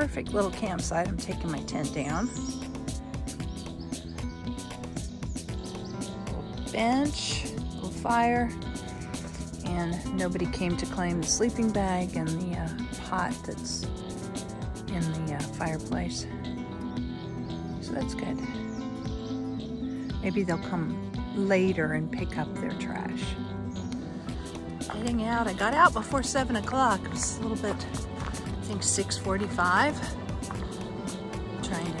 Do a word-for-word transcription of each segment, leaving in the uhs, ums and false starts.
perfect little campsite. I'm taking my tent down. Little bench, little fire, and nobody came to claim the sleeping bag and the uh, pot that's in the uh, fireplace. So that's good. Maybe they'll come later and pick up their trash. Getting out. I got out before seven o'clock. It was a little bit, I think six forty-five. Trying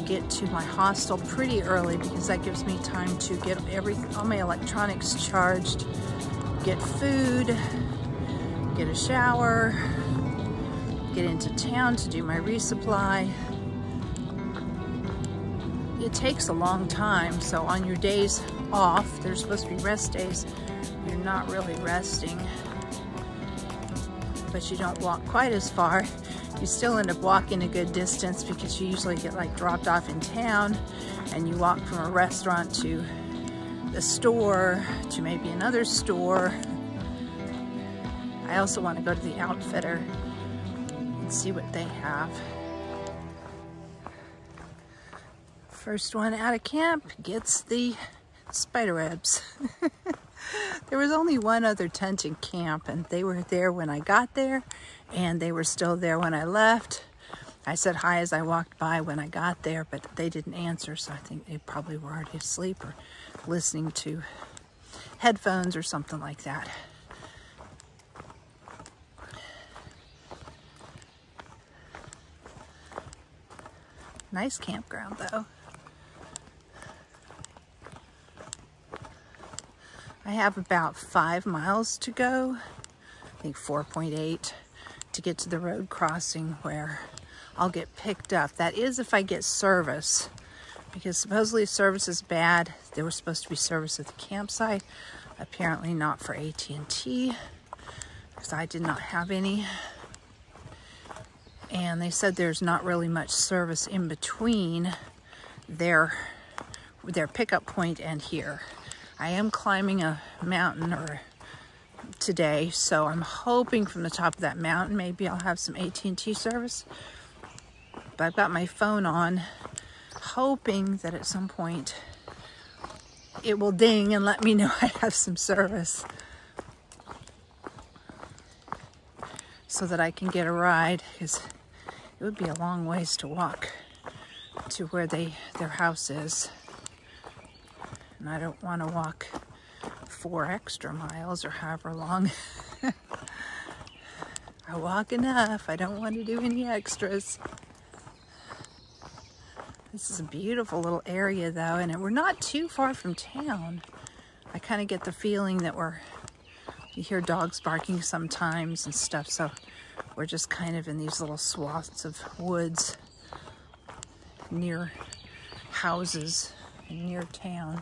to get to my hostel pretty early because that gives me time to get every all my electronics charged, get food, get a shower, get into town to do my resupply. It takes a long time, so on your days off, there's supposed to be rest days, you're not really resting, but you don't walk quite as far. You still end up walking a good distance because you usually get like dropped off in town and you walk from a restaurant to the store to maybe another store. I also want to go to the Outfitter and see what they have. First one out of camp gets the spiderwebs. There was only one other tent in camp, and they were there when I got there, and they were still there when I left. I said hi as I walked by when I got there, but they didn't answer, so I think they probably were already asleep or listening to headphones or something like that. Nice campground, though. I have about five miles to go, I think four point eight, to get to the road crossing where I'll get picked up. That is if I get service, because supposedly service is bad. There was supposed to be service at the campsite, apparently not for A T and T, because I did not have any. And they said there's not really much service in between their, their pickup point and here. I am climbing a mountain or today, so I'm hoping from the top of that mountain maybe I'll have some A T and T service. But I've got my phone on, hoping that at some point it will ding and let me know I have some service so that I can get a ride, because it would be a long ways to walk to where they their house is. And I don't want to walk four extra miles or however long. I walk enough. I don't want to do any extras. This is a beautiful little area, though, and we're not too far from town. I kind of get the feeling that we're, you hear dogs barking sometimes and stuff, so we're just kind of in these little swaths of woods near houses and near town.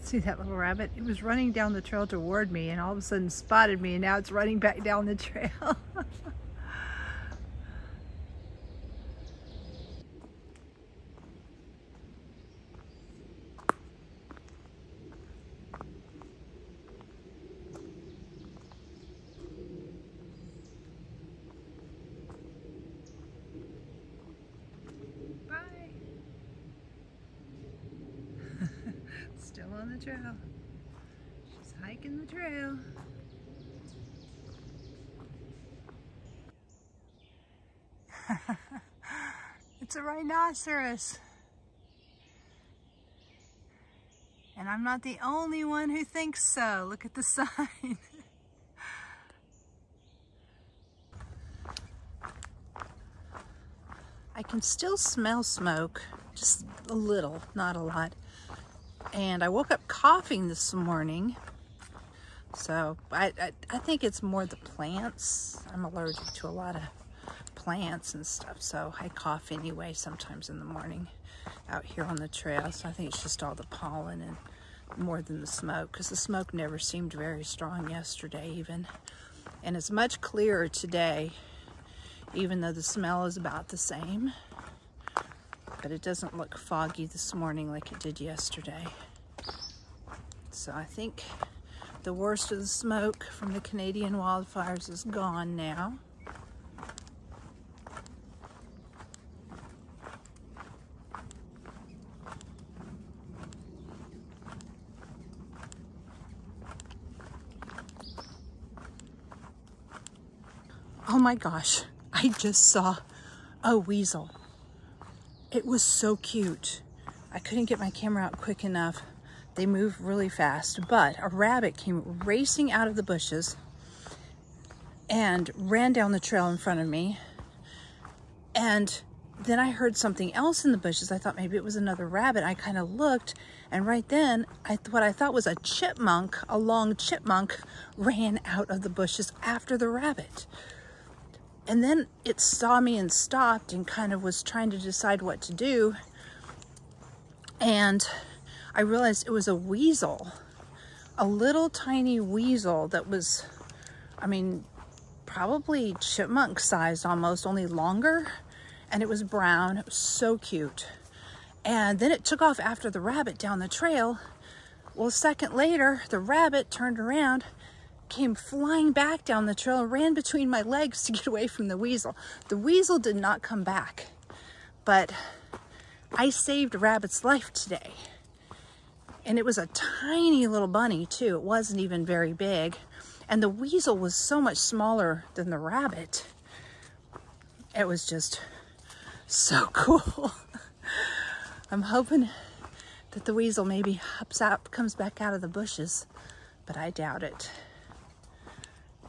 See that little rabbit? It was running down the trail toward me and all of a sudden spotted me, and now it's running back down the trail. Bye! Still on the trail. She's hiking the trail. It's a rhinoceros. And I'm not the only one who thinks so. Look at the sign. I can still smell smoke, just a little, not a lot. And I woke up coughing this morning, so I, I, I think it's more the plants. I'm allergic to a lot of plants and stuff, so I cough anyway sometimes in the morning out here on the trail. So I think it's just all the pollen and more than the smoke, because the smoke never seemed very strong yesterday even. And it's much clearer today, even though the smell is about the same. But it doesn't look foggy this morning like it did yesterday. So I think The worst of the smoke from the Canadian wildfires is gone now. Oh my gosh, I just saw a weasel. It was so cute. I couldn't get my camera out quick enough. They move really fast, but a rabbit came racing out of the bushes and ran down the trail in front of me. And then I heard something else in the bushes. I thought maybe it was another rabbit. I kind of looked, and right then, I th- what I thought was a chipmunk, a long chipmunk, ran out of the bushes after the rabbit. And then it saw me and stopped and kind of was trying to decide what to do. And I realized it was a weasel, a little tiny weasel that was, I mean, probably chipmunk sized almost, only longer. And it was brown. It was so cute. And then it took off after the rabbit down the trail. Well, a second later, the rabbit turned around, came flying back down the trail, and ran between my legs to get away from the weasel. The weasel did not come back, but I saved a rabbit's life today. And it was a tiny little bunny too. It wasn't even very big. And the weasel was so much smaller than the rabbit. It was just so cool. I'm hoping that the weasel maybe hops out, comes back out of the bushes, but I doubt it.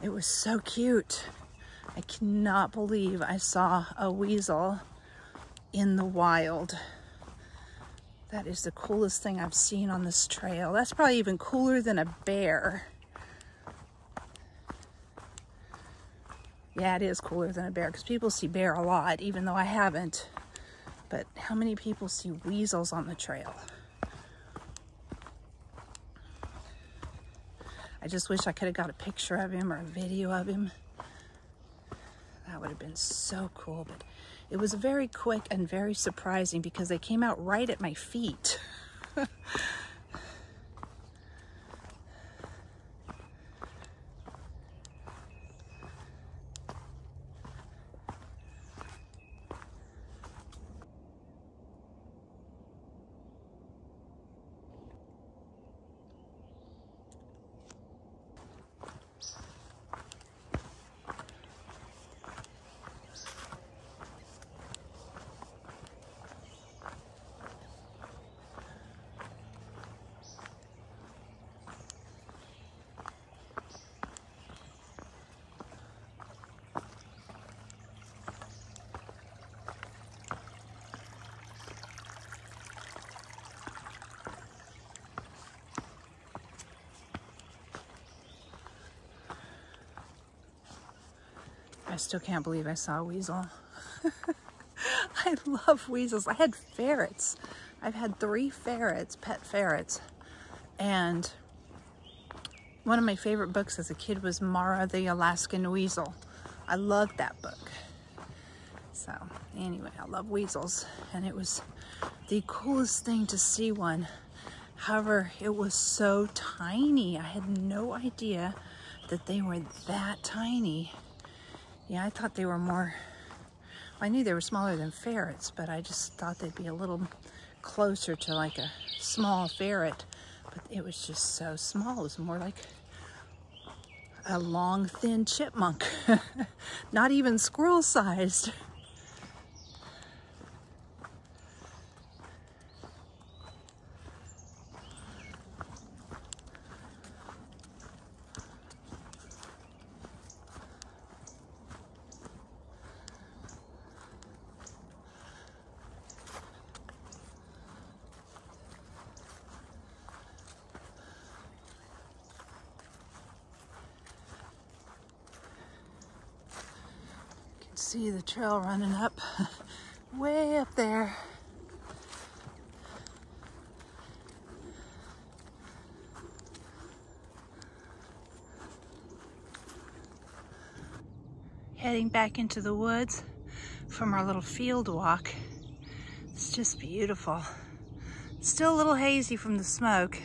It was so cute. I cannot believe I saw a weasel in the wild. That is the coolest thing I've seen on this trail. That's probably even cooler than a bear. Yeah, it is cooler than a bear, because people see bear a lot, even though I haven't. But how many people see weasels on the trail? I just wish I could have got a picture of him or a video of him. That would have been so cool, but it was very quick and very surprising because they came out right at my feet. I still can't believe I saw a weasel. I love weasels. I had ferrets. I've had three ferrets, pet ferrets. And one of my favorite books as a kid was Mara the Alaskan Weasel. I loved that book. So anyway, I love weasels. And it was the coolest thing to see one. However, it was so tiny. I had no idea that they were that tiny. Yeah, I thought they were more, I knew they were smaller than ferrets, but I just thought they'd be a little closer to like a small ferret, but it was just so small. It was more like a long, thin chipmunk, not even squirrel-sized. See the trail running up, way up there. Heading back into the woods from our little field walk. It's just beautiful. Still a little hazy from the smoke,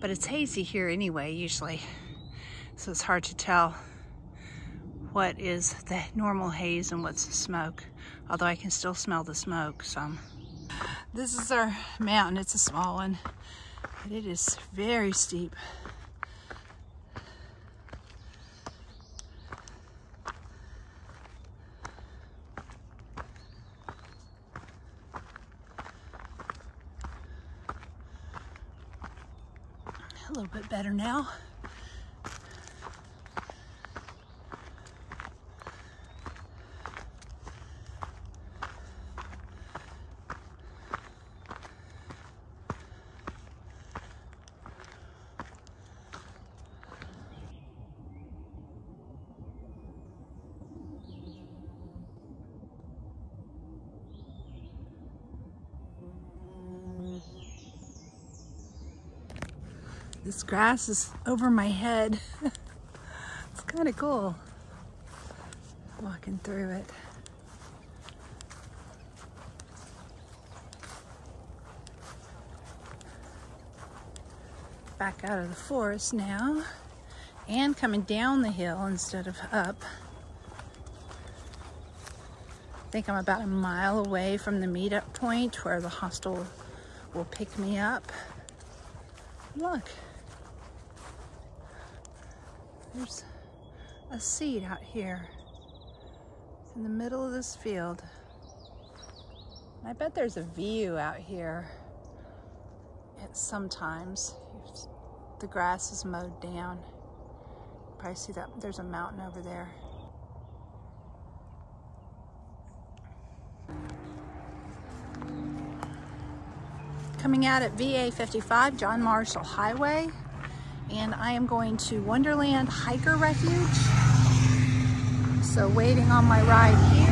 but it's hazy here anyway usually, so it's hard to tell what is the normal haze and what's the smoke, although I can still smell the smoke some. This is our mountain. It's a small one, but it is very steep. A little bit better now. This grass is over my head. It's kind of cool walking through it. Back out of the forest now and coming down the hill instead of up. I think I'm about a mile away from the meetup point where the hostel will pick me up. Look. There's a seed out here. It's in the middle of this field. I bet there's a view out here. It's sometimes the grass is mowed down. You probably see that there's a mountain over there. Coming out at V A fifty-five, John Marshall Highway. And I am going to Wonderland Hiker Refuge. So waiting on my ride here.